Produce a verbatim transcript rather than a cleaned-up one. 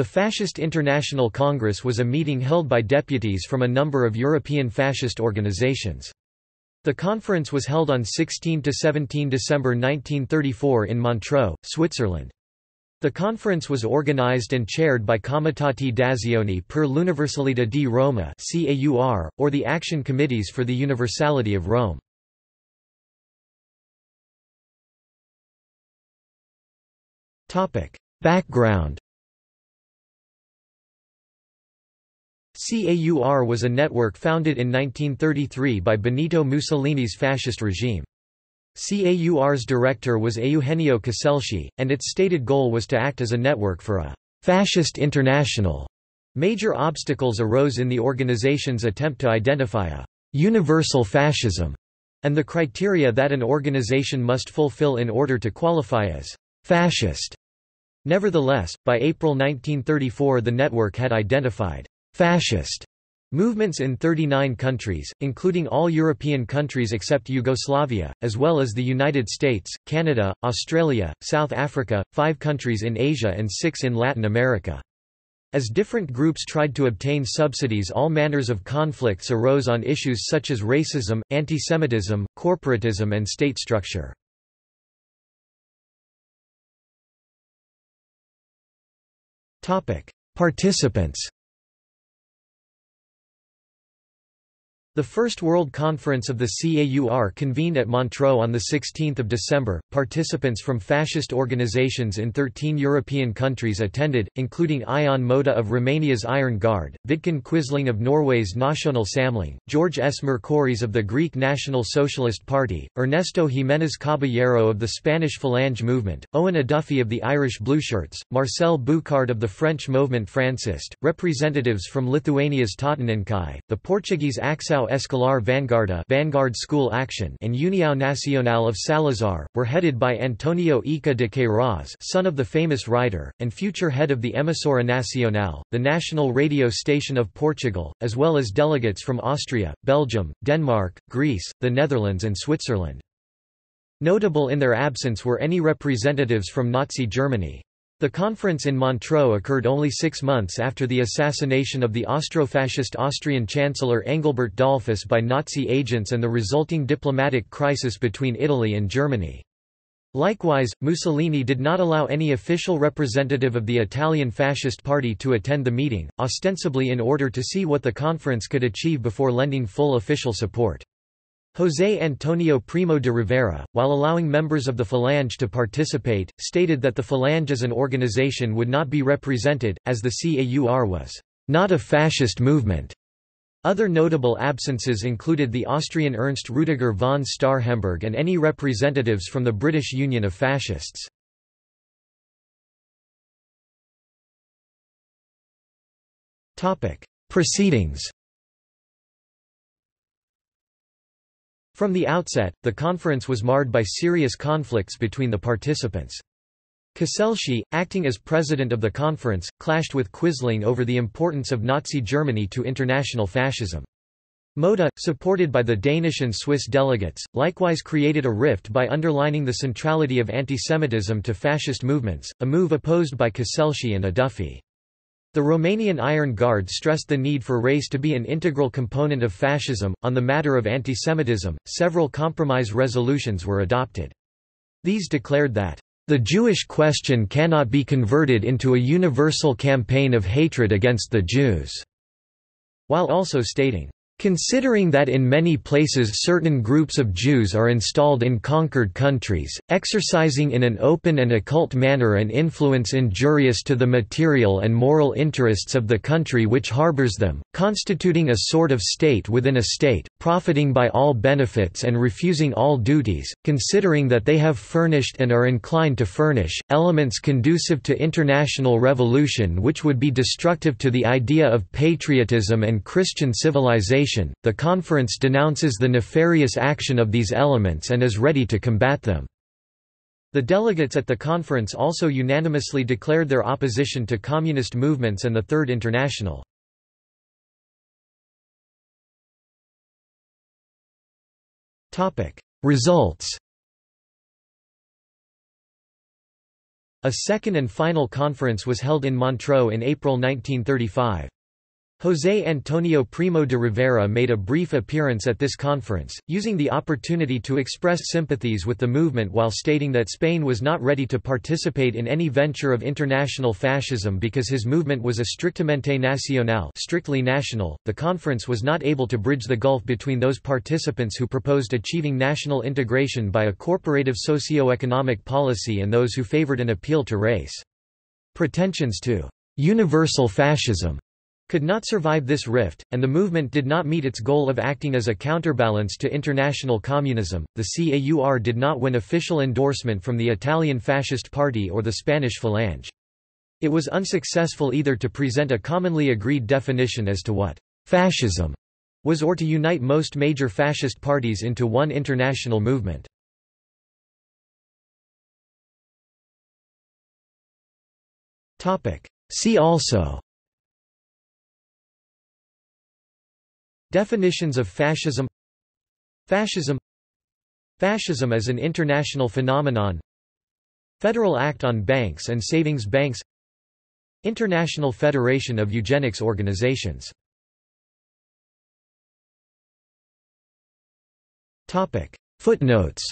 The Fascist International Congress was a meeting held by deputies from a number of European fascist organizations. The conference was held on sixteen to seventeen December nineteen thirty-four in Montreux, Switzerland. The conference was organized and chaired by Comitati d'Azione per l'Universalità di Roma (C A U R), or the Action Committees for the Universality of Rome. Background. C A U R was a network founded in nineteen thirty-three by Benito Mussolini's fascist regime. C A U R's director was Eugenio Coselschi, and its stated goal was to act as a network for a «fascist international». Major obstacles arose in the organization's attempt to identify a «universal fascism» and the criteria that an organization must fulfill in order to qualify as «fascist». Nevertheless, by April nineteen thirty-four the network had identified «fascist» movements in thirty-nine countries, including all European countries except Yugoslavia, as well as the United States, Canada, Australia, South Africa, five countries in Asia and six in Latin America. As different groups tried to obtain subsidies, all manners of conflicts arose on issues such as racism, antisemitism, corporatism and state structure. Participants. The First World Conference of the C A U R convened at Montreux on the sixteenth of December. Participants from fascist organizations in thirteen European countries attended, including Ion Mota of Romania's Iron Guard, Vidkun Quisling of Norway's National Samling, George S. Mercouris of the Greek National Socialist Party, Ernesto Jimenez Caballero of the Spanish Falange Movement, Eoin O'Duffy of the Irish Blue Shirts, Marcel Bucard of the French Movement Francist, representatives from Lithuania's Totteninkai, the Portuguese Axal. Escolar Vanguarda Vanguard School Action and União Nacional of Salazar, were headed by António Eça de Queirós, son of the famous writer, and future head of the Emissora Nacional, the national radio station of Portugal, as well as delegates from Austria, Belgium, Denmark, Greece, the Netherlands and Switzerland. Notable in their absence were any representatives from Nazi Germany. The conference in Montreux occurred only six months after the assassination of the Austrofascist Austrian Chancellor Engelbert Dollfuss by Nazi agents and the resulting diplomatic crisis between Italy and Germany. Likewise, Mussolini did not allow any official representative of the Italian Fascist Party to attend the meeting, ostensibly in order to see what the conference could achieve before lending full official support. José Antonio Primo de Rivera, while allowing members of the Falange to participate, stated that the Falange as an organization would not be represented, as the C A U R was not a fascist movement. Other notable absences included the Austrian Ernst Rüdiger von Starhemberg and any representatives from the British Union of Fascists. Proceedings. From the outset, the conference was marred by serious conflicts between the participants. Coselschi, acting as president of the conference, clashed with Quisling over the importance of Nazi Germany to international fascism. Mota, supported by the Danish and Swiss delegates, likewise created a rift by underlining the centrality of antisemitism to fascist movements, a move opposed by Coselschi and O'Duffy. The Romanian Iron Guard stressed the need for race to be an integral component of fascism. On the matter of antisemitism, several compromise resolutions were adopted. These declared that, "...the Jewish question cannot be converted into a universal campaign of hatred against the Jews," while also stating, "...considering that in many places certain groups of Jews are installed in conquered countries, exercising in an open and occult manner an influence injurious to the material and moral interests of the country which harbors them, constituting a sort of state within a state, profiting by all benefits and refusing all duties, considering that they have furnished and are inclined to furnish, elements conducive to international revolution which would be destructive to the idea of patriotism and Christian civilization. The conference denounces the nefarious action of these elements and is ready to combat them." The delegates at the conference also unanimously declared their opposition to communist movements and the Third International. Results. A second and final conference was held in Montreux in April nineteen thirty-five. José Antonio Primo de Rivera made a brief appearance at this conference, using the opportunity to express sympathies with the movement while stating that Spain was not ready to participate in any venture of international fascism because his movement was a strictamente nacional, strictly national. The conference was not able to bridge the gulf between those participants who proposed achieving national integration by a corporative socio-economic policy and those who favored an appeal to race. Pretensions to universal fascism could not survive this rift, and the movement did not meet its goal of acting as a counterbalance to international communism. The C A U R did not win official endorsement from the Italian Fascist Party or the Spanish Falange. It was unsuccessful either to present a commonly agreed definition as to what fascism was or to unite most major fascist parties into one international movement. See also: definitions of fascism, fascism, fascism as an international phenomenon, Federal Act on Banks and Savings Banks, International Federation of Eugenics Organizations. Footnotes.